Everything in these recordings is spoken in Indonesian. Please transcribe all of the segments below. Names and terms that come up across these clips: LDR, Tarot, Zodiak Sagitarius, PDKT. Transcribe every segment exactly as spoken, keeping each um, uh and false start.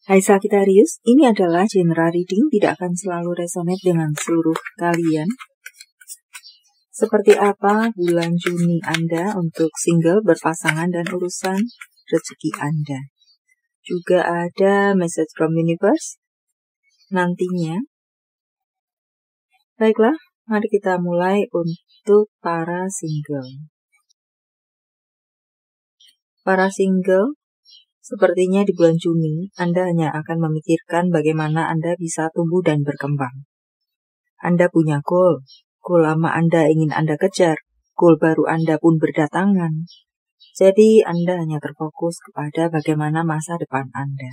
Hai Sagitarius, ini adalah general reading, tidak akan selalu resonate dengan seluruh kalian. Seperti apa bulan Juni Anda untuk single, berpasangan, dan urusan rezeki Anda. Juga ada message from universe nantinya. Baiklah, mari kita mulai untuk para single. Para single, sepertinya di bulan Juni, Anda hanya akan memikirkan bagaimana Anda bisa tumbuh dan berkembang. Anda punya goal, goal lama Anda ingin Anda kejar, goal baru Anda pun berdatangan. Jadi Anda hanya terfokus kepada bagaimana masa depan Anda.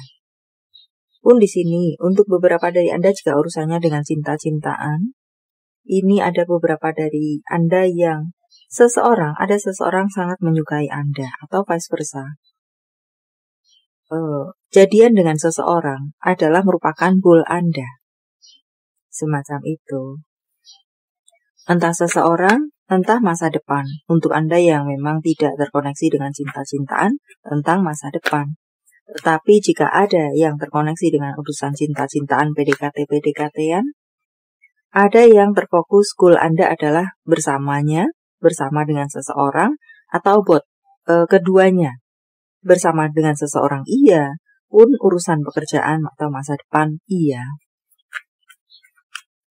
Pun di sini, untuk beberapa dari Anda jika urusannya dengan cinta-cintaan, ini ada beberapa dari Anda yang seseorang, ada seseorang sangat menyukai Anda, atau vice versa. Uh, jadian dengan seseorang adalah merupakan goal Anda. Semacam itu. Entah seseorang, entah masa depan. Untuk Anda yang memang tidak terkoneksi dengan cinta-cintaan, tentang masa depan. Tetapi jika ada yang terkoneksi dengan urusan cinta-cintaan, P D K T P D K T-an, ada yang terfokus goal Anda adalah bersamanya, bersama dengan seseorang, atau buat uh, keduanya. Bersama dengan seseorang iya, pun urusan pekerjaan atau masa depan iya.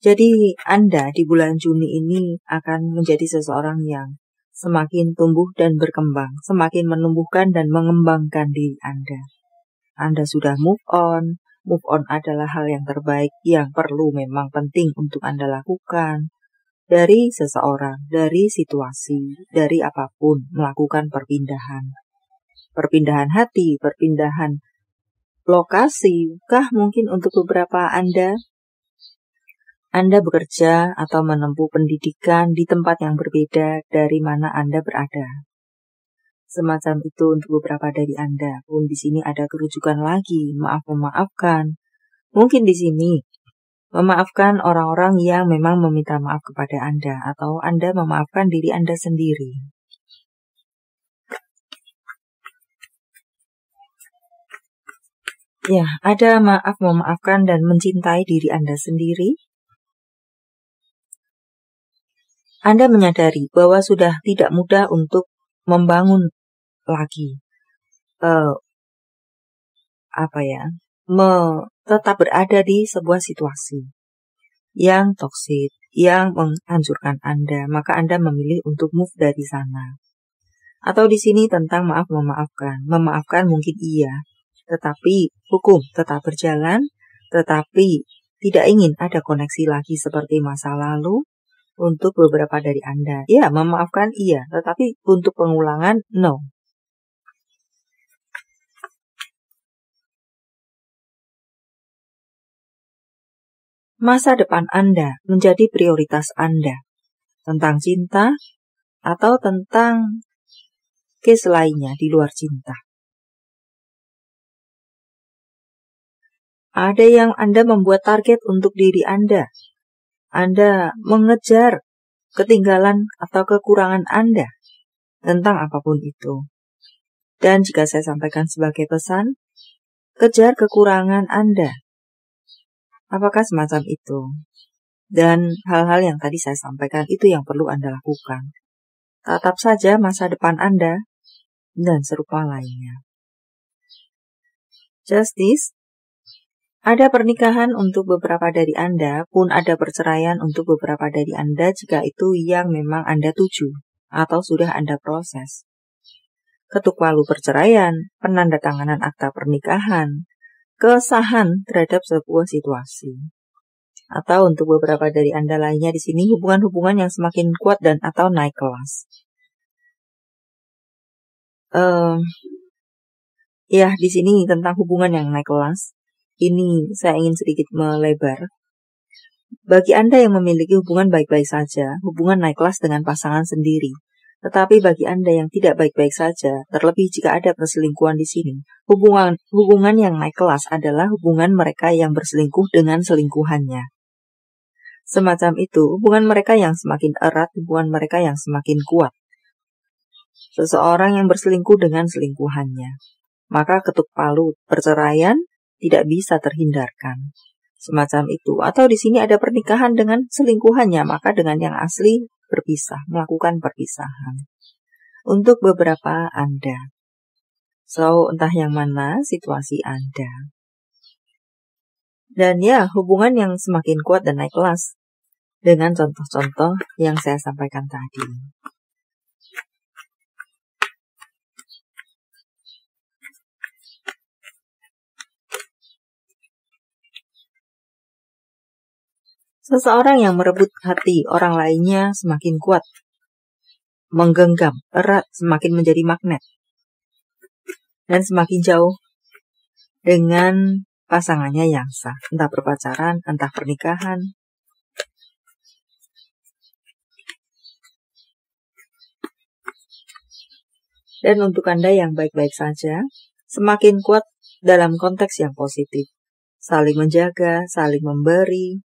Jadi Anda di bulan Juni ini akan menjadi seseorang yang semakin tumbuh dan berkembang, semakin menumbuhkan dan mengembangkan diri Anda. Anda sudah move on, move on adalah hal yang terbaik yang perlu memang penting untuk Anda lakukan. Dari seseorang, dari situasi, dari apapun melakukan perpindahan. Perpindahan hati, perpindahan lokasi, kah mungkin untuk beberapa Anda? Anda bekerja atau menempuh pendidikan di tempat yang berbeda dari mana Anda berada. Semacam itu untuk beberapa dari Anda. Pun di sini ada kerujukan lagi, maaf-memaafkan. Mungkin di sini memaafkan orang-orang yang memang meminta maaf kepada Anda, atau Anda memaafkan diri Anda sendiri. Ya, ada maaf memaafkan dan mencintai diri Anda sendiri. Anda menyadari bahwa sudah tidak mudah untuk membangun lagi, uh, apa ya, me, tetap berada di sebuah situasi yang toksik, yang menghancurkan Anda. Maka Anda memilih untuk move dari sana. Atau di sini tentang maaf memaafkan, memaafkan mungkin iya. Tetapi hukum tetap berjalan, tetapi tidak ingin ada koneksi lagi seperti masa lalu untuk beberapa dari Anda. Ya, memaafkan iya, tetapi untuk pengulangan, no. Masa depan Anda menjadi prioritas Anda. Tentang cinta atau tentang case lainnya di luar cinta. Ada yang Anda membuat target untuk diri Anda. Anda mengejar ketinggalan atau kekurangan Anda tentang apapun itu. Dan jika saya sampaikan sebagai pesan, kejar kekurangan Anda. Apakah semacam itu? Dan hal-hal yang tadi saya sampaikan itu yang perlu Anda lakukan. Tatap saja masa depan Anda dan serupa lainnya. Justice. Ada pernikahan untuk beberapa dari Anda, pun ada perceraian untuk beberapa dari Anda jika itu yang memang Anda tuju atau sudah Anda proses. Ketuk palu perceraian, penandatanganan akta pernikahan, kesahan terhadap sebuah situasi. Atau untuk beberapa dari Anda lainnya di sini hubungan-hubungan yang semakin kuat dan atau naik kelas. Uh, ya, di sini tentang hubungan yang naik kelas. Ini saya ingin sedikit melebar. Bagi Anda yang memiliki hubungan baik-baik saja, hubungan naik kelas dengan pasangan sendiri. Tetapi bagi Anda yang tidak baik-baik saja, terlebih jika ada perselingkuhan di sini, hubungan hubungan yang naik kelas adalah hubungan mereka yang berselingkuh dengan selingkuhannya. Semacam itu, hubungan mereka yang semakin erat, hubungan mereka yang semakin kuat. Seseorang yang berselingkuh dengan selingkuhannya. Maka ketuk palu perceraian, tidak bisa terhindarkan. Semacam itu. Atau di sini ada pernikahan dengan selingkuhannya, maka dengan yang asli berpisah, melakukan perpisahan. Untuk beberapa Anda. So, entah yang mana situasi Anda. Dan ya, hubungan yang semakin kuat dan naik kelas. Dengan contoh-contoh yang saya sampaikan tadi. Seseorang yang merebut hati orang lainnya semakin kuat, menggenggam erat, semakin menjadi magnet, dan semakin jauh dengan pasangannya yang sah, entah berpacaran, entah pernikahan. Dan untuk Anda yang baik-baik saja, semakin kuat dalam konteks yang positif, saling menjaga, saling memberi.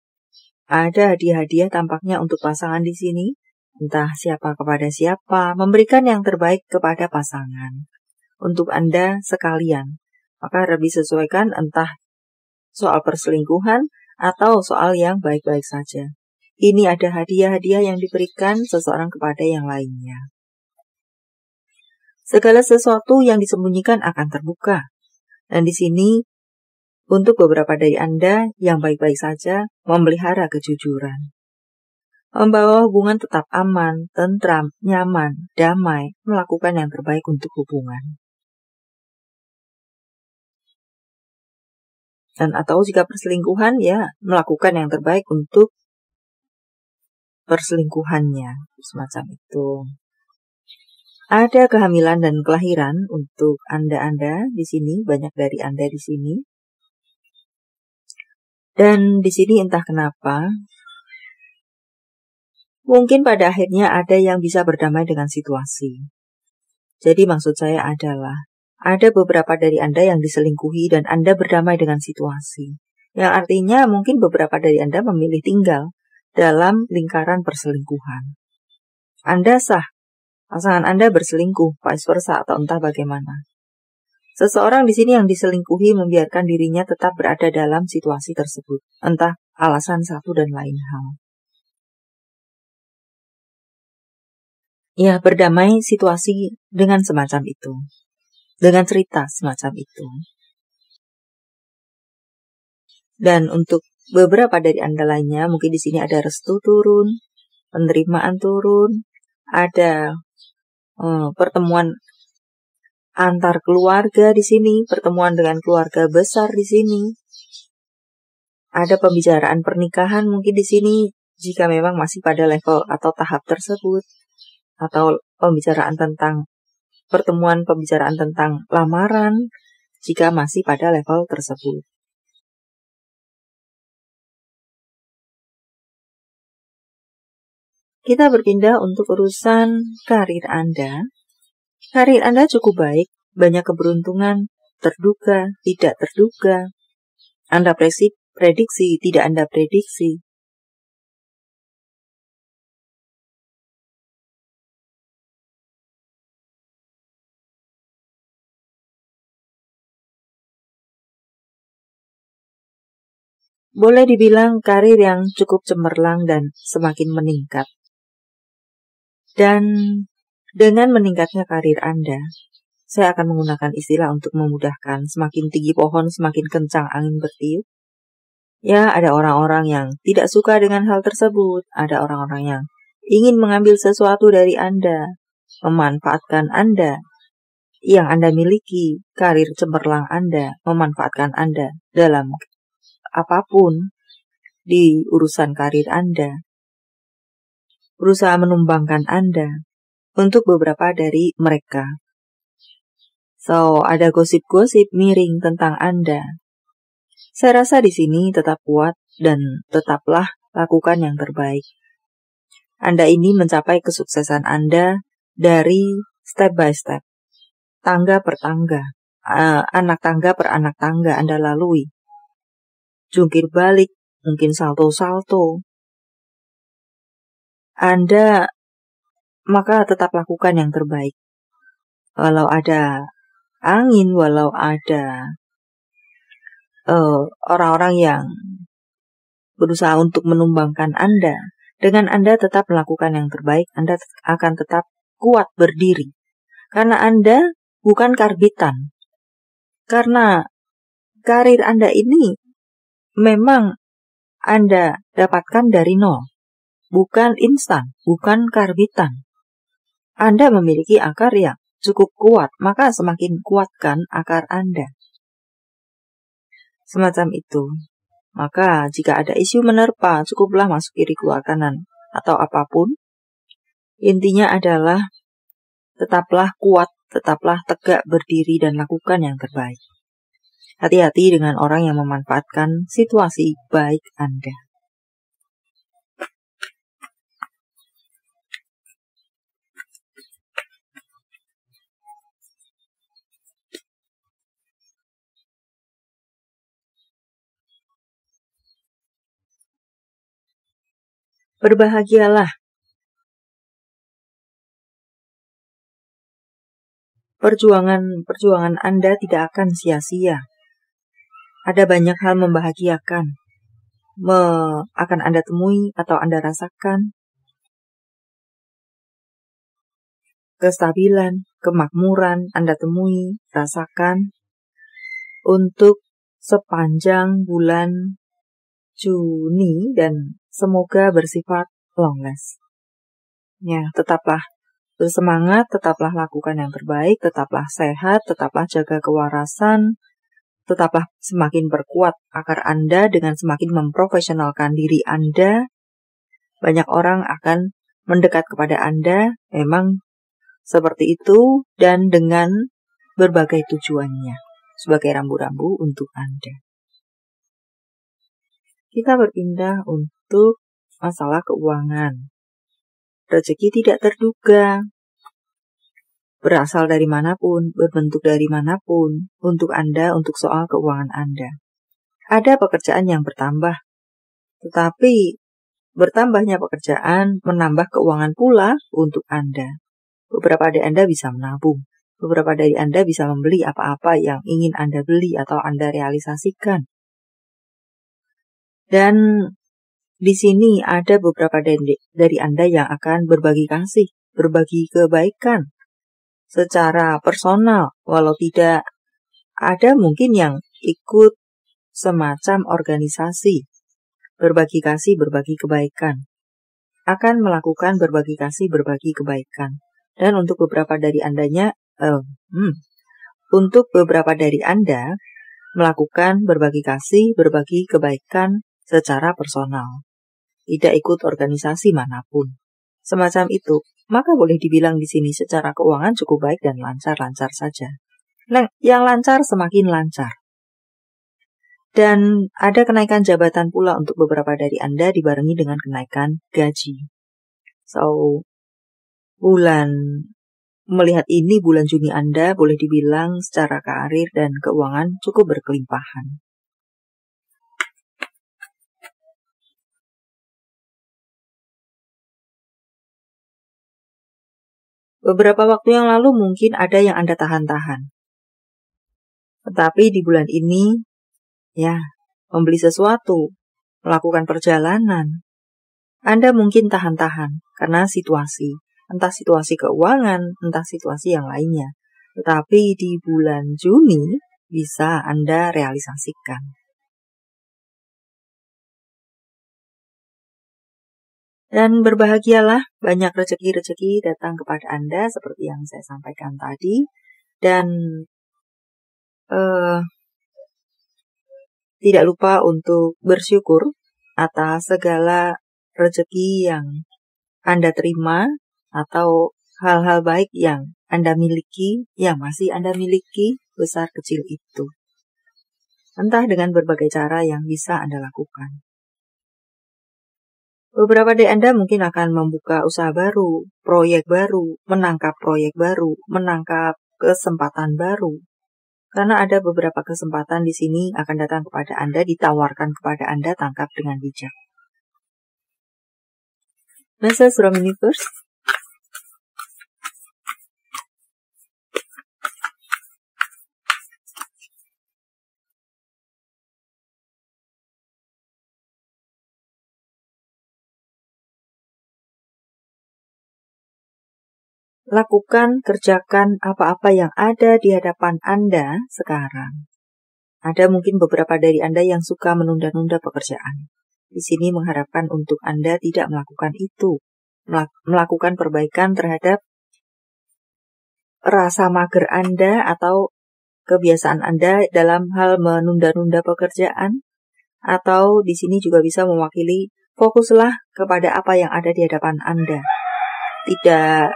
Ada hadiah-hadiah tampaknya untuk pasangan di sini, entah siapa kepada siapa, memberikan yang terbaik kepada pasangan. Untuk Anda sekalian, maka lebih sesuaikan entah soal perselingkuhan atau soal yang baik-baik saja. Ini ada hadiah-hadiah yang diberikan seseorang kepada yang lainnya. Segala sesuatu yang disembunyikan akan terbuka. Dan di sini, untuk beberapa dari Anda yang baik-baik saja memelihara kejujuran. Membawa hubungan tetap aman, tentram, nyaman, damai, melakukan yang terbaik untuk hubungan. Dan atau jika perselingkuhan, ya melakukan yang terbaik untuk perselingkuhannya, semacam itu. Ada kehamilan dan kelahiran untuk Anda-Anda di sini, banyak dari Anda di sini. Dan di sini entah kenapa, mungkin pada akhirnya ada yang bisa berdamai dengan situasi. Jadi maksud saya adalah, ada beberapa dari Anda yang diselingkuhi dan Anda berdamai dengan situasi. Yang artinya mungkin beberapa dari Anda memilih tinggal dalam lingkaran perselingkuhan. Anda sah, pasangan Anda berselingkuh, vice versa atau entah bagaimana. Seseorang di sini yang diselingkuhi membiarkan dirinya tetap berada dalam situasi tersebut, entah alasan satu dan lain hal. Ya, berdamai situasi dengan semacam itu, dengan cerita semacam itu. Dan untuk beberapa dari Anda lainnya, mungkin di sini ada restu turun, penerimaan turun, ada hmm, pertemuan antar keluarga di sini, pertemuan dengan keluarga besar di sini. Ada pembicaraan pernikahan mungkin di sini jika memang masih pada level atau tahap tersebut. Atau pembicaraan tentang pertemuan pembicaraan tentang lamaran jika masih pada level tersebut. Kita berpindah untuk urusan karir Anda. Karir Anda cukup baik, banyak keberuntungan, terduga, tidak terduga. Anda prediksi, tidak Anda prediksi. Boleh dibilang karir yang cukup cemerlang dan semakin meningkat. Dan dengan meningkatnya karir Anda, saya akan menggunakan istilah untuk memudahkan, semakin tinggi pohon, semakin kencang angin bertiup. Ya, ada orang-orang yang tidak suka dengan hal tersebut, ada orang-orang yang ingin mengambil sesuatu dari Anda, memanfaatkan Anda, yang Anda miliki, karir cemerlang Anda, memanfaatkan Anda dalam apapun di urusan karir Anda, berusaha menumbangkan Anda. Untuk beberapa dari mereka. So, ada gosip-gosip miring tentang Anda. Saya rasa di sini tetap kuat dan tetaplah lakukan yang terbaik. Anda ini mencapai kesuksesan Anda dari step by step. Tangga per tangga. Uh, anak tangga per anak tangga Anda lalui. Jungkir balik, mungkin salto-salto. Anda... maka tetap lakukan yang terbaik. Walau ada angin, walau ada uh, orang-orang yang berusaha untuk menumbangkan Anda. Dengan Anda tetap melakukan yang terbaik, Anda akan tetap kuat berdiri. Karena Anda bukan karbitan. Karena karir Anda ini memang Anda dapatkan dari nol. Bukan instan, bukan karbitan. Anda memiliki akar yang cukup kuat, maka semakin kuatkan akar Anda. Semacam itu. Maka jika ada isu menerpa, cukuplah masuk kiri keluar kanan atau apapun. Intinya adalah tetaplah kuat, tetaplah tegak berdiri dan lakukan yang terbaik. Hati-hati dengan orang yang memanfaatkan situasi baik Anda. Berbahagialah. Perjuangan-perjuangan Anda tidak akan sia-sia. Ada banyak hal membahagiakan. Me akan Anda temui atau Anda rasakan. Kestabilan, kemakmuran Anda temui, rasakan. Untuk sepanjang bulan Juni dan semoga bersifat long last. Ya, tetaplah bersemangat, tetaplah lakukan yang terbaik, tetaplah sehat, tetaplah jaga kewarasan, tetaplah semakin perkuat akar Anda dengan semakin memprofesionalkan diri Anda. Banyak orang akan mendekat kepada Anda, memang seperti itu dan dengan berbagai tujuannya sebagai rambu-rambu untuk Anda. Kita berpindah untuk masalah keuangan. Rezeki tidak terduga. Berasal dari manapun, berbentuk dari manapun, untuk Anda, untuk soal keuangan Anda. Ada pekerjaan yang bertambah. Tetapi, bertambahnya pekerjaan menambah keuangan pula untuk Anda. Beberapa dari Anda bisa menabung. Beberapa dari Anda bisa membeli apa-apa yang ingin Anda beli atau Anda realisasikan. Dan di sini ada beberapa dari Anda yang akan berbagi kasih, berbagi kebaikan secara personal. Walau tidak ada mungkin yang ikut semacam organisasi, berbagi kasih, berbagi kebaikan. Akan melakukan berbagi kasih, berbagi kebaikan. Dan untuk beberapa dari Andanya, eh, hmm, untuk beberapa dari Anda melakukan berbagi kasih, berbagi kebaikan secara personal, tidak ikut organisasi manapun. Semacam itu, maka boleh dibilang di sini secara keuangan cukup baik dan lancar-lancar saja. Yang lancar semakin lancar. Dan ada kenaikan jabatan pula untuk beberapa dari Anda dibarengi dengan kenaikan gaji. So, bulan melihat ini bulan Juni Anda boleh dibilang secara karir dan keuangan cukup berkelimpahan. Beberapa waktu yang lalu mungkin ada yang Anda tahan-tahan. Tetapi di bulan ini, ya, membeli sesuatu, melakukan perjalanan, Anda mungkin tahan-tahan karena situasi. Entah situasi keuangan, entah situasi yang lainnya. Tetapi di bulan Juni bisa Anda realisasikan. Dan berbahagialah, banyak rezeki-rezeki datang kepada Anda seperti yang saya sampaikan tadi. Dan eh, tidak lupa untuk bersyukur atas segala rezeki yang Anda terima atau hal-hal baik yang Anda miliki, yang masih Anda miliki, besar kecil itu. Entah dengan berbagai cara yang bisa Anda lakukan. Beberapa dari Anda mungkin akan membuka usaha baru, proyek baru, menangkap proyek baru, menangkap kesempatan baru. Karena ada beberapa kesempatan di sini akan datang kepada Anda, ditawarkan kepada Anda, tangkap dengan bijak. Message from Universe. lakukan, kerjakan apa-apa yang ada di hadapan Anda sekarang. Ada mungkin beberapa dari Anda yang suka menunda-nunda pekerjaan. Di sini mengharapkan untuk Anda tidak melakukan itu. Melakukan perbaikan terhadap rasa mager Anda atau kebiasaan Anda dalam hal menunda-nunda pekerjaan. Atau di sini juga bisa mewakili fokuslah kepada apa yang ada di hadapan Anda. Tidak...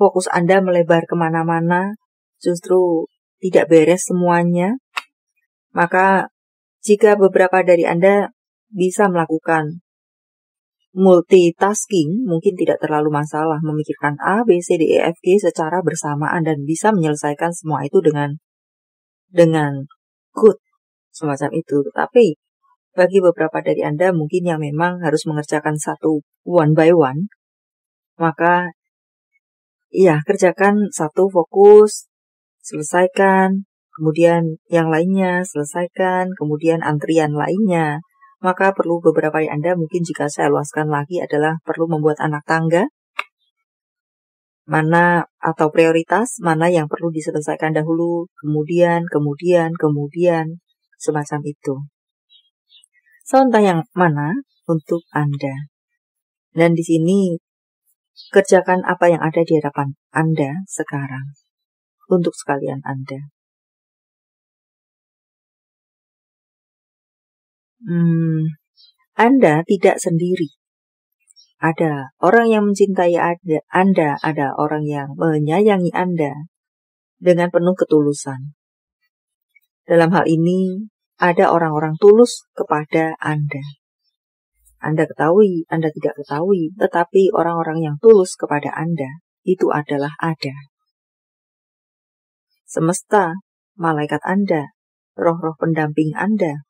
fokus Anda melebar kemana-mana, justru tidak beres semuanya. Maka jika beberapa dari Anda bisa melakukan multitasking, mungkin tidak terlalu masalah memikirkan A, B, C, D, E, F, G secara bersamaan dan bisa menyelesaikan semua itu dengan dengan good, semacam itu. Tapi bagi beberapa dari Anda mungkin yang memang harus mengerjakan satu one by one, maka, ya, kerjakan satu fokus, selesaikan, kemudian yang lainnya selesaikan, kemudian antrian lainnya. Maka perlu beberapa dari Anda, mungkin jika saya luaskan lagi adalah perlu membuat anak tangga, mana atau prioritas, mana yang perlu diselesaikan dahulu, kemudian, kemudian, kemudian, semacam itu. So, entah yang mana untuk Anda. Dan di sini, kerjakan apa yang ada di hadapan Anda sekarang untuk sekalian Anda. Hmm, Anda tidak sendiri. Ada orang yang mencintai Anda, ada orang yang menyayangi Anda dengan penuh ketulusan. Dalam hal ini, ada orang-orang tulus kepada Anda. Anda ketahui, Anda tidak ketahui, tetapi orang-orang yang tulus kepada Anda, itu adalah ada. Semesta, malaikat Anda, roh-roh pendamping Anda.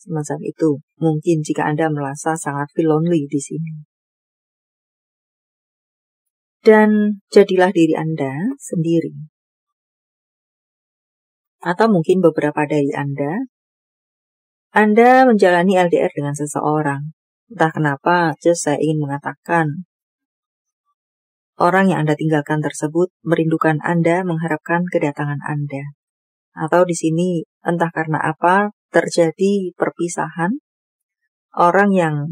Semacam itu, mungkin jika Anda merasa sangat feel lonely di sini. Dan jadilah diri Anda sendiri. Atau mungkin beberapa dari Anda, Anda menjalani L D R dengan seseorang. Entah kenapa, just saya ingin mengatakan, orang yang Anda tinggalkan tersebut merindukan Anda, mengharapkan kedatangan Anda. Atau di sini, entah karena apa, terjadi perpisahan. Orang yang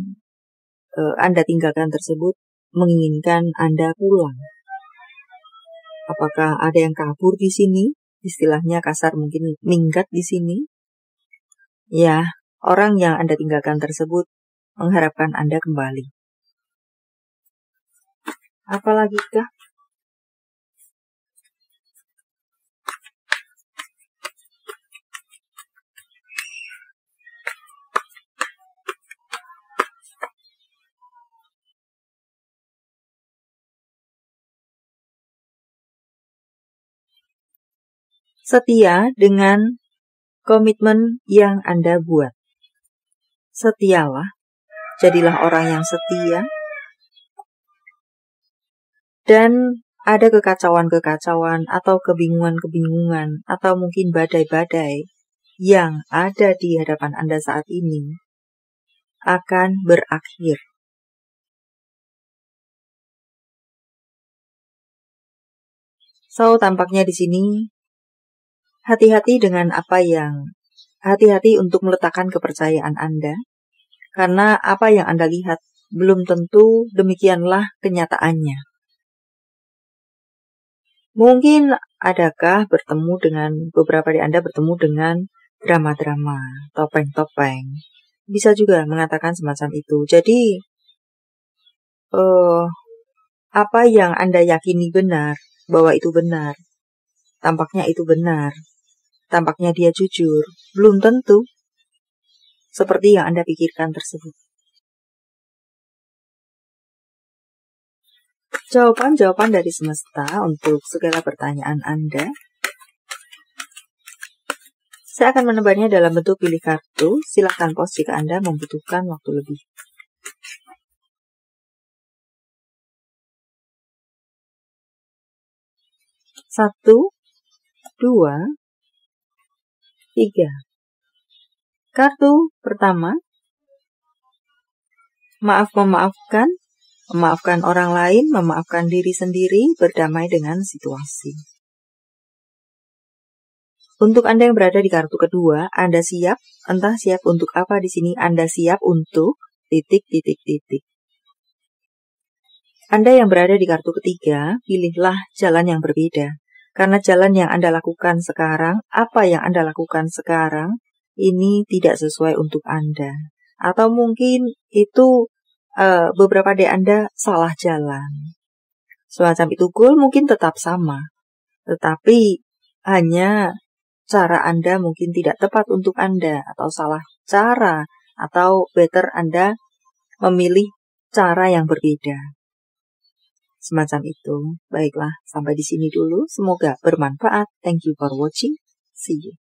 e, Anda tinggalkan tersebut menginginkan Anda pulang. Apakah ada yang kabur di sini? Istilahnya kasar mungkin minggat di sini. Ya, orang yang Anda tinggalkan tersebut mengharapkan Anda kembali. Apalagi kah? Setia dengan komitmen yang Anda buat. Setialah, jadilah orang yang setia. Dan ada kekacauan-kekacauan atau kebingungan-kebingungan atau mungkin badai-badai yang ada di hadapan Anda saat ini akan berakhir. So, tampaknya di sini hati-hati dengan apa yang, hati-hati untuk meletakkan kepercayaan Anda, karena apa yang Anda lihat belum tentu demikianlah kenyataannya. Mungkin adakah bertemu dengan, beberapa dari Anda bertemu dengan drama-drama, topeng-topeng, bisa juga mengatakan semacam itu. Jadi, uh, apa yang Anda yakini benar, bahwa itu benar, tampaknya itu benar. Tampaknya dia jujur, belum tentu seperti yang Anda pikirkan tersebut. Jawaban-jawaban dari semesta untuk segala pertanyaan Anda. Saya akan menebarnya dalam bentuk pilih kartu. Silakan pause jika Anda membutuhkan waktu lebih. Satu, dua, tiga. Kartu pertama, maaf memaafkan, Memaafkan orang lain, memaafkan diri sendiri, berdamai dengan situasi. Untuk Anda yang berada di kartu kedua, Anda siap, entah siap untuk apa di sini, Anda siap untuk titik, titik, titik. Anda yang berada di kartu ketiga, pilihlah jalan yang berbeda. Karena jalan yang Anda lakukan sekarang, apa yang Anda lakukan sekarang, ini tidak sesuai untuk Anda. Atau mungkin itu Uh, beberapa dari Anda salah jalan. Semacam itu goal mungkin tetap sama, tetapi hanya cara Anda mungkin tidak tepat untuk Anda, atau salah cara, atau better Anda memilih cara yang berbeda. Semacam itu. Baiklah, sampai di sini dulu. Semoga bermanfaat. Thank you for watching. See you.